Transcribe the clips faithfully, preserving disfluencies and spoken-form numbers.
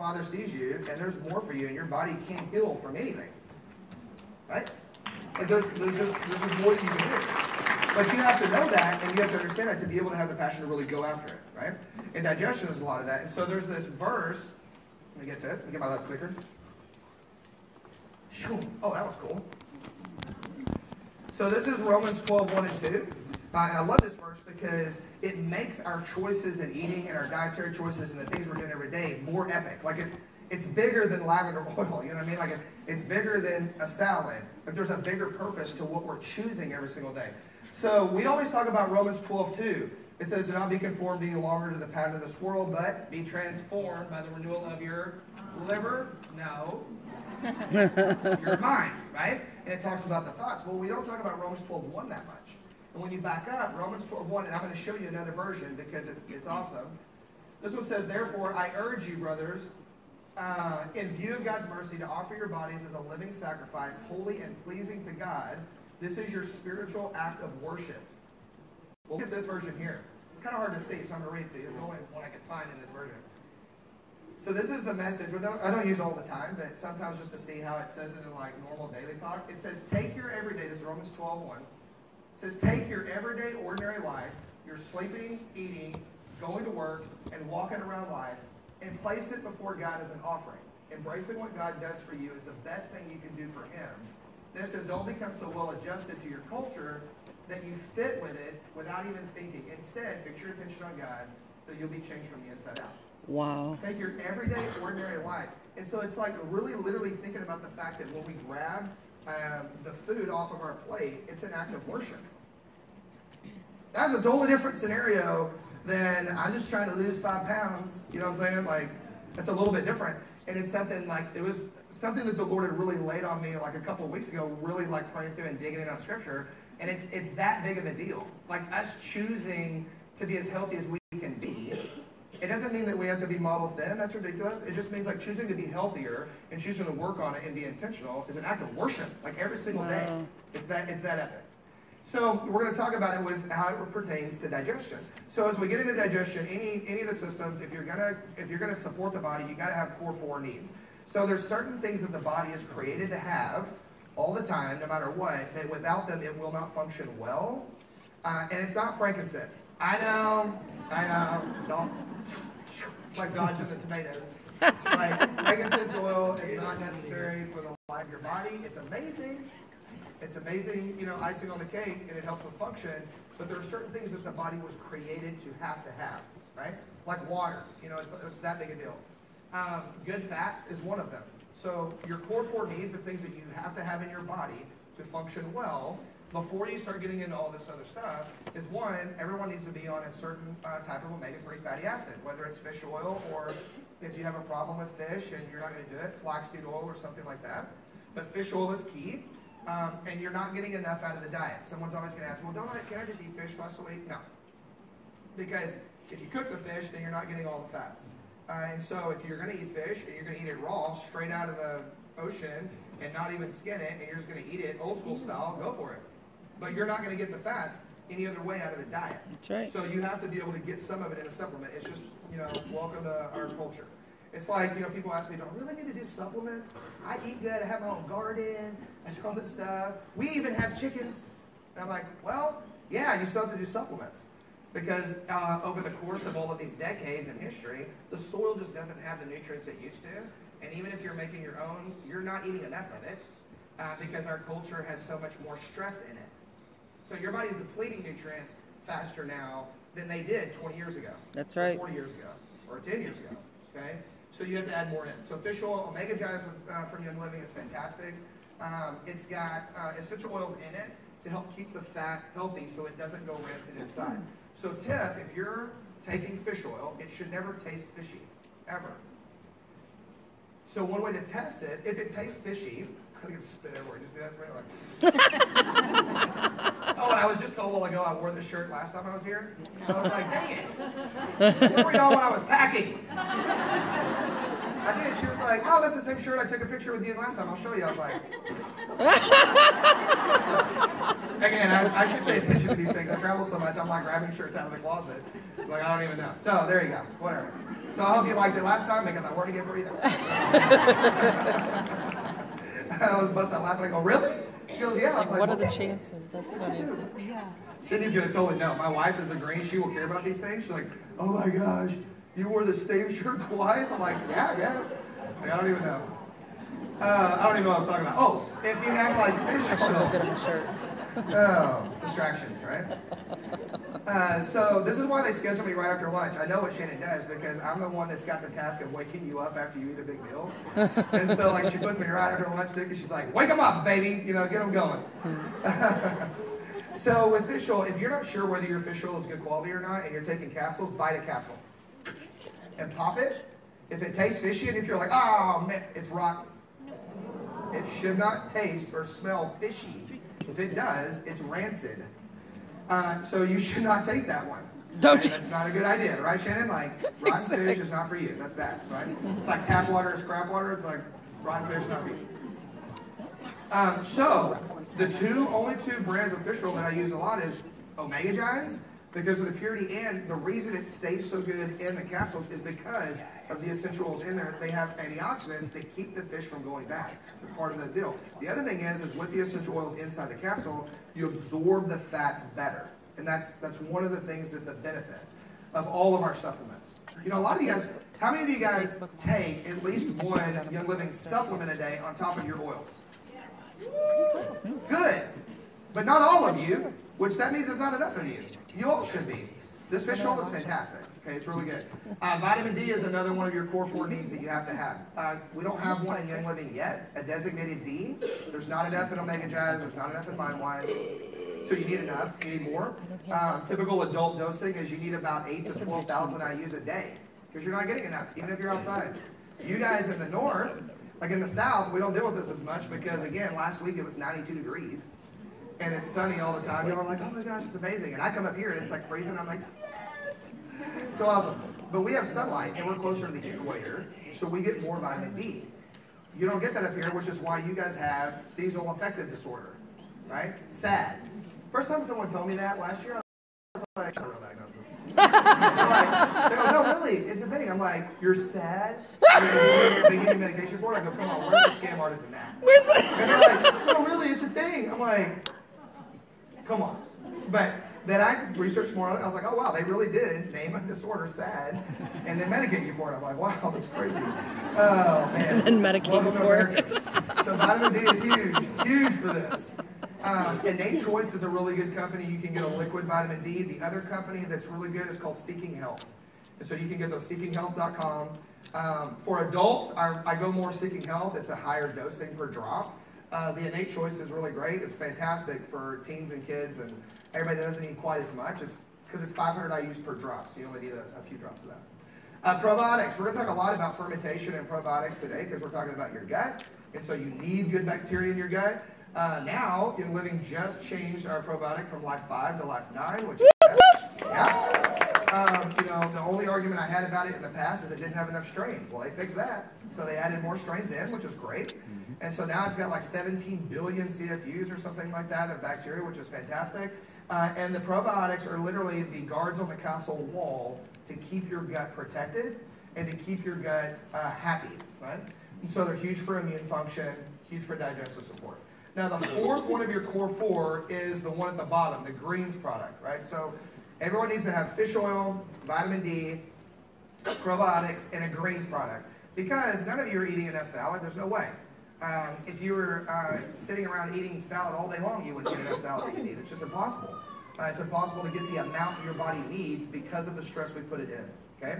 Father sees you, and there's more for you, and your body can't heal from anything, right? Like there's, there's just there's just more that you can do. But you have to know that, and you have to understand that to be able to have the passion to really go after it, right? And digestion is a lot of that. And so there's this verse. Let me get to it. Let me get my left clicker. Oh, that was cool. So this is Romans twelve, one and two. Uh, and I love this verse because it makes our choices in eating and our dietary choices and the things we're doing every day more epic. Like it's it's bigger than lavender oil, you know what I mean? Like it, it's bigger than a salad. Like there's a bigger purpose to what we're choosing every single day. So we always talk about Romans twelve, two. It says, "Do not be conformed any longer to the pattern of this world, but be transformed by the renewal of your liver." No. Your mind, right? And it talks about the thoughts. Well, we don't talk about Romans twelve, one that much. And when you back up, Romans twelve, one, and I'm going to show you another version because it's, it's awesome. This one says, "Therefore, I urge you, brothers, uh, in view of God's mercy, to offer your bodies as a living sacrifice, holy and pleasing to God. This is your spiritual act of worship." Well, look at this version here. It's kind of hard to see, so I'm going to read it to you. It's the only one I can find in this version. So this is the message. I don't use it all the time, but sometimes just to see how it says it in like normal daily talk. It says, "Take your everyday," this is Romans twelve, one. It says, "Take your everyday, ordinary life, your sleeping, eating, going to work, and walking around life, and place it before God as an offering. Embracing what God does for you is the best thing you can do for Him." Then it says, "Don't become so well adjusted to your culture that you fit with it without even thinking. Instead, fix your attention on God so you'll be changed from the inside out." Wow. Take your everyday, ordinary life. And so it's like really literally thinking about the fact that when we grab Um, the food off of our plate, it's an act of worship. That's a totally different scenario than I'm just trying to lose five pounds. You know what I'm saying? Like, that's a little bit different. And it's something like, it was something that the Lord had really laid on me like a couple of weeks ago, really like praying through and digging in on scripture. And it's, it's that big of a deal. Like us choosing to be as healthy as we can be. It doesn't mean that we have to be model thin. That's ridiculous. It just means like choosing to be healthier and choosing to work on it and be intentional is an act of worship. Like every single wow. day, it's that it's that epic. So we're going to talk about it with how it pertains to digestion. So as we get into digestion, any any of the systems, if you're gonna if you're gonna support the body, you got to have core four needs. So there's certain things that the body is created to have all the time, no matter what. That without them, it will not function well. Uh, and it's not frankincense. I know, I know. Don't. Like dodging the tomatoes. Like frankincense oil is not necessary for the life of your body. It's amazing. It's amazing, you know, icing on the cake, and it helps with function. But there are certain things that the body was created to have to have, right? Like water. You know, it's, it's that big a deal. Um, good fats is one of them. So your core four needs are things that you have to have in your body to function well. Before you start getting into all this other stuff, is one, everyone needs to be on a certain uh, type of omega three fatty acid, whether it's fish oil or if you have a problem with fish and you're not going to do it, flaxseed oil or something like that. But fish oil is key, um, and you're not getting enough out of the diet. Someone's always going to ask, well, don't I, can I just eat fish twice a week? No. Because if you cook the fish, then you're not getting all the fats. Uh, and so if you're going to eat fish and you're going to eat it raw, straight out of the ocean, and not even skin it, and you're just going to eat it old school style, go for it. But you're not going to get the fats any other way out of the diet. That's right. So you have to be able to get some of it in a supplement. It's just, you know, welcome to our culture. It's like, you know, people ask me, do I really need to do supplements? I eat good. I have my own garden. I do all this stuff. We even have chickens. And I'm like, well, yeah, you still have to do supplements. Because uh, over the course of all of these decades in history, the soil just doesn't have the nutrients it used to. And even if you're making your own, you're not eating enough of it uh, because our culture has so much more stress in it. So your body's depleting nutrients faster now than they did twenty years ago. That's right. forty years ago, or ten years ago, okay? So you have to add more in. So fish oil, Omega Gize uh, from Young Living is fantastic. Um, it's got uh, essential oils in it to help keep the fat healthy so it doesn't go rancid inside. So tip, if you're taking fish oil, it should never taste fishy, ever. So one way to test it, if it tastes fishy, I think it's spit everywhere. You see that? Like, oh, and I was just told a while ago I wore this shirt last time I was here. I was like, dang it. Where were y'all when I was packing? I did. She was like, oh, that's the same shirt I took a picture with you last time. I'll show you. I was like. Again, I, I should pay attention to these things. I travel so much. I'm like grabbing shirts out of the closet. Like, I don't even know. So there you go. Whatever. So I hope you liked it last time because I worked it for you. I was busting out laughing. I go, really? She goes, yeah. I was like, like what well, are the chances? That's funny. Yeah. Cindy's going to totally know. My wife is a green. She will care about these things. She's like, oh my gosh, you wore the same shirt twice? I'm like, yeah, I guess. Like, I don't even know. Uh, I don't even know what I was talking about. Oh, if you have like fish oil. Oh, distractions, right? Uh, so this is why they schedule me right after lunch. I know what Shannon does because I'm the one that's got the task of waking you up after you eat a big meal. And so like she puts me right after lunch because she's like, wake them up, baby. You know, get them going. So with fish oil, if you're not sure whether your fish oil is good quality or not and you're taking capsules, bite a capsule and pop it. If it tastes fishy and if you're like, oh, man, it's rotten. It should not taste or smell fishy. If it does, it's rancid. Uh, so you should not take that one. Don't you? That's not a good idea, right, Shannon? Like, rotten exactly. fish is not for you. That's bad, right? It's like tap water, scrap water. It's like rotten fish is not for you. Um, so the two only two brands of fish oil that I use a lot is Omega Gize because of the purity, and the reason it stays so good in the capsules is because of the essential oils in there. They have antioxidants that keep the fish from going bad. It's part of the deal. The other thing is, is with the essential oils inside the capsule, you absorb the fats better. And that's that's one of the things that's a benefit of all of our supplements. You know, a lot of you guys, how many of you guys take at least one Young Living supplement a day on top of your oils? Woo! Good. But not all of you, which that means there's not enough of you. You all should be. This fish oil is fantastic. Okay, it's really good. Uh, vitamin D is another one of your core four needs that you have to have. Uh, we don't have one in Young Living yet, a designated D. There's not enough in Omega Gize. There's not enough in Vine Wise. So you need enough. You need more. Um, typical adult dosing is you need about eight to twelve thousand I U's a day because you're not getting enough, even if you're outside. You guys in the north, like in the south, we don't deal with this as much because, again, last week it was ninety-two degrees. And it's sunny all the time. People are like, oh my gosh, it's amazing. And I come up here and it's like freezing. I'm like, yes. So awesome. But we have sunlight and we're closer to the equator, so we get more vitamin D. You don't get that up here, which is why you guys have seasonal affective disorder, right? Sad. First time someone told me that last year, I was like, I don't know that. Like, they go, no, really, it's a thing. I'm like, you're sad? They give me medication for it? I go, come on, where's the scam artist in that? Where's the and they're like, no, really, it's a thing. I'm like, come on. But then I researched more on it. I was like, oh, wow, they really did name a disorder sad and then medicate you for it. I'm like, wow, that's crazy. Oh, man. And then medicate you for it. So vitamin D is huge, huge for this. Um, Innate Choice is a really good company. You can get a liquid vitamin D. The other company that's really good is called Seeking Health. And so you can get those seeking health dot com. Um, for adults, I, I go more Seeking Health. It's a higher dosing per drop. Uh, the Innate Choice is really great. It's fantastic for teens and kids and everybody that doesn't eat quite as much. It's because it's five hundred I U's per drop, so you only need a, a few drops of that. Uh, probiotics. We're going to talk a lot about fermentation and probiotics today because we're talking about your gut. And so you need good bacteria in your gut. Uh, now, Young Living just changed our probiotic from Life five to Life nine, which is yeah. Um, you know, the only argument I had about it in the past is it didn't have enough strains. Well, they fixed that. So they added more strains in, which is great. And so now it's got like seventeen billion C F Us or something like that of bacteria, which is fantastic. Uh, and the probiotics are literally the guards on the castle wall to keep your gut protected and to keep your gut uh, happy, right? And so they're huge for immune function, huge for digestive support. Now, the fourth one of your core four is the one at the bottom, the greens product, right? So everyone needs to have fish oil, vitamin D, probiotics, and a greens product because none of you are eating enough salad. There's no way. Um, if you were uh, sitting around eating salad all day long, you wouldn't get enough salad that you need. It's just impossible. Uh, it's impossible to get the amount your body needs because of the stress we put it in, okay?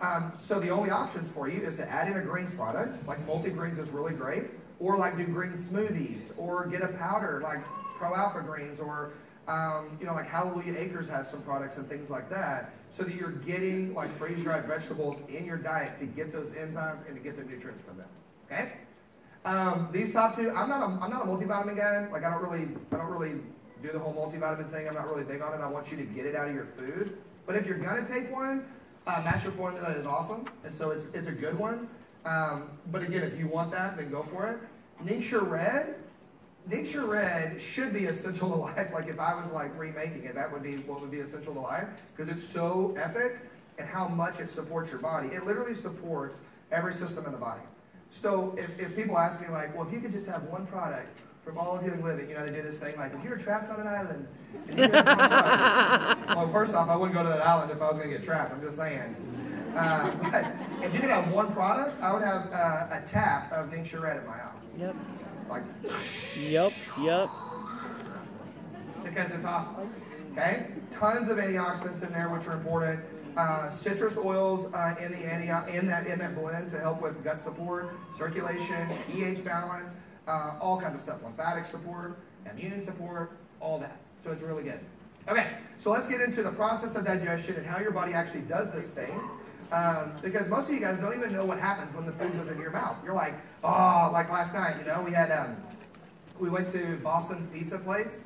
Um, so the only options for you is to add in a greens product, like Multi Greens is really great, or like do green smoothies, or get a powder like Pro Alpha Greens, or Um, you know, like Hallelujah Acres has some products and things like that, so that you're getting like freeze-dried vegetables in your diet to get those enzymes and to get the nutrients from them. Okay? Um, these top two, I'm not a, I'm not a multivitamin guy. Like I don't really, I don't really do the whole multivitamin thing. I'm not really big on it. I want you to get it out of your food. But if you're gonna take one, uh, Master Formula is awesome, and so it's it's a good one. Um, but again, if you want that, then go for it. Ningxia Red. Nature Red should be essential to life. Like if I was like remaking it, that would be what would be essential to life because it's so epic. and how much it supports your body. It literally supports every system in the body. So if, if people ask me, like, well, if you could just have one product from all of Young Living, you know, they do this thing, like, if you were trapped on an island, and you were product, well, first off, I wouldn't go to that island if I was going to get trapped. I'm just saying. Uh, but if you could have one product, I would have uh, a tap of Ningxia Red in my house. Yep. Like. Yep, yep. Because it's awesome. Okay? Tons of antioxidants in there, which are important. Uh, citrus oils uh, in the anti in that in that blend to help with gut support, circulation, pH balance, uh, all kinds of stuff, lymphatic support, immune support, all that. So it's really good. Okay, so let's get into the process of digestion and how your body actually does this thing, um, because most of you guys don't even know what happens when the food goes into your mouth. You're like, oh, like last night, you know, we had um, we went to Boston's pizza place,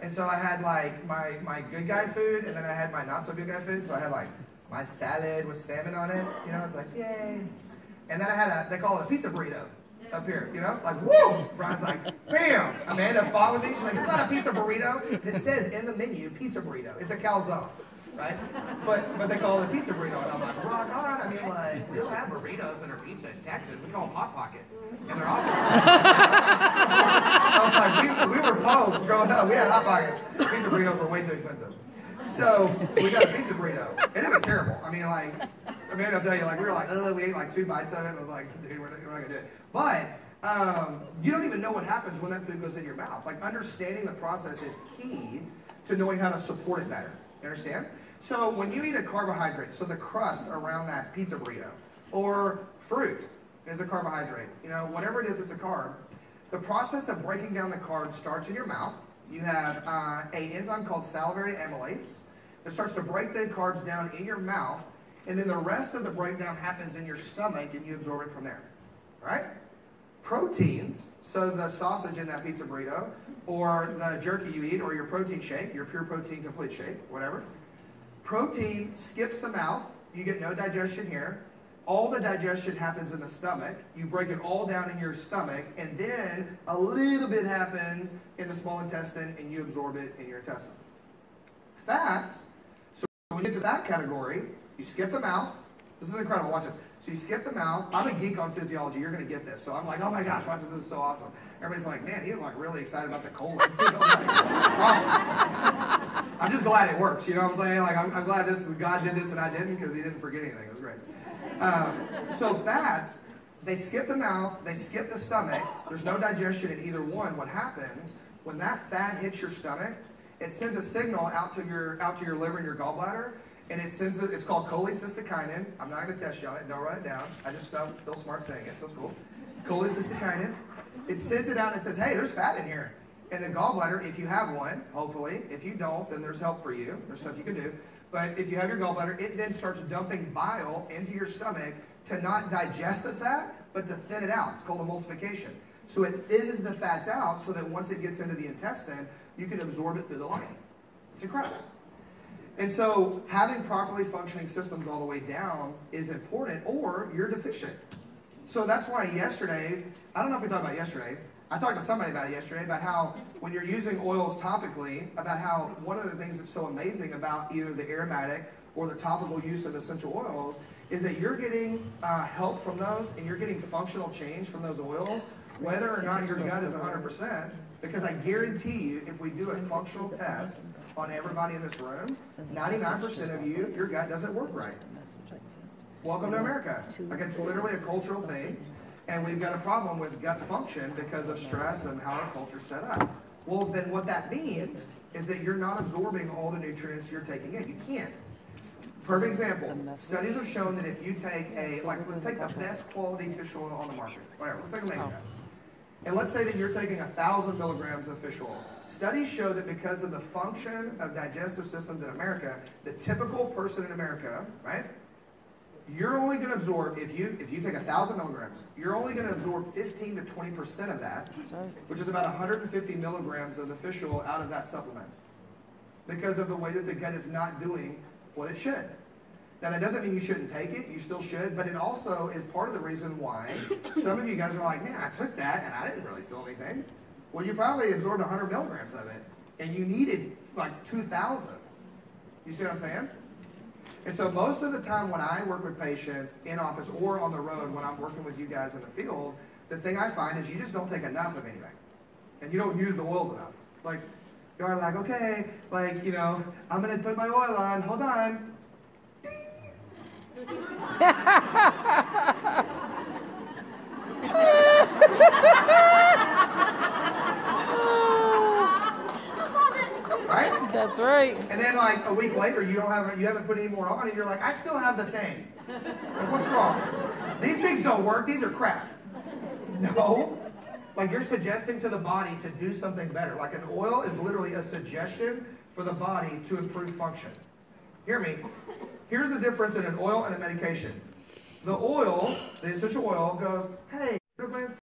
and so I had like my my good guy food, and then I had my not so good guy food. So I had like my salad with salmon on it, you know, it's like, yay. And then I had a, they call it a pizza burrito up here, you know, like, whoa. Brian's like, bam. Amanda followed me, she's like, it's not a pizza burrito. And it says in the menu, pizza burrito. It's a calzone, right? But but they call it a pizza burrito. And I'm like, rock on. I mean, like, we don't have burritos that are pizza in Texas. We call them Hot Pockets. And they're all I was like, we, we were both growing up. We had Hot Pockets. Pizza burritos were way too expensive. So we got a pizza burrito, and it was terrible. I mean, like, Amanda will tell you, like, we were like, oh, we ate like two bites of it, and I was like, dude, we're not, we're not going to do it. But um, you don't even know what happens when that food goes in your mouth. Like, understanding the process is key to knowing how to support it better. You understand? So when you eat a carbohydrate, so the crust around that pizza burrito, or fruit is a carbohydrate, you know, whatever it is, it's a carb. The process of breaking down the carb starts in your mouth. You have uh, an enzyme called salivary amylase that starts to break the carbs down in your mouth, and then the rest of the breakdown happens in your stomach, and you absorb it from there. All right? Proteins, so the sausage in that pizza burrito, or the jerky you eat, or your protein shake, your pure protein complete shake, whatever. Protein skips the mouth. You get no digestion here. All the digestion happens in the stomach. You break it all down in your stomach, and then a little bit happens in the small intestine, and you absorb it in your intestines. Fats, so when you get to that category, you skip the mouth. This is incredible, watch this. So you skip the mouth. I'm a geek on physiology, you're gonna get this. So I'm like, oh my gosh, watch this, this is so awesome. Everybody's like, man, he's like really excited about the colon. Awesome. I'm just glad it works, you know what I'm saying? Like, I'm, I'm glad this God did this and I didn't, because he didn't forget anything, it was great. Um, so fats, they skip the mouth, they skip the stomach, there's no digestion in either one. What happens, when that fat hits your stomach, it sends a signal out to your, out to your liver and your gallbladder, and it sends, a, it's called cholecystokinin. I'm not going to test you on it, don't write it down. I just felt, feel smart saying it, so it's cool. Cholecystokinin. It sends it out and it says, hey, there's fat in here. And the gallbladder, if you have one, hopefully, if you don't, then there's help for you. There's stuff you can do. But if you have your gallbladder, it then starts dumping bile into your stomach to not digest the fat, but to thin it out. It's called emulsification. So it thins the fats out so that once it gets into the intestine, you can absorb it through the lining. It's incredible. And so having properly functioning systems all the way down is important, or you're deficient. So that's why yesterday, I don't know if we talked about yesterday, I talked to somebody about it yesterday, about how when you're using oils topically, about how one of the things that's so amazing about either the aromatic or the topical use of essential oils is that you're getting uh, help from those, and you're getting functional change from those oils, whether or not your gut is one hundred percent, because I guarantee you, if we do a functional test on everybody in this room, ninety-nine percent of you, your gut doesn't work right. Welcome to America. Like, it's literally a cultural thing. And we've got a problem with gut function because of stress and how our culture's set up. Well, then what that means is that you're not absorbing all the nutrients you're taking in. You can't. Perfect example. Studies have shown that if you take a, like, let's take the best quality fish oil on the market. Whatever, let's take a mango. And let's say that you're taking one thousand milligrams of fish oil. Studies show that because of the function of digestive systems in America, the typical person in America, right? You're only going to absorb, if you if you take one thousand milligrams, you're only going to absorb fifteen to twenty percent of that, which is about one hundred fifty milligrams of the fish oil out of that supplement, because of the way that the gut is not doing what it should. Now, that doesn't mean you shouldn't take it. You still should, but it also is part of the reason why some of you guys are like, man, I took that, and I didn't really feel anything. Well, you probably absorbed one hundred milligrams of it, and you needed like two thousand. You see what I'm saying? And so most of the time when I work with patients in office or on the road when I'm working with you guys in the field, the thing I find is you just don't take enough of anything. And you don't use the oils enough. Like, you're like, okay, like, you know, I'm going to put my oil on. Hold on. Right? That's right. And then like a week later, you don't have you haven't put any more on, and you're like, I still have the thing. Like, what's wrong? These things don't work. These are crap. No. Like, you're suggesting to the body to do something better. Like, an oil is literally a suggestion for the body to improve function. Hear me. Here's the difference in an oil and a medication. The oil, the essential oil, goes, hey,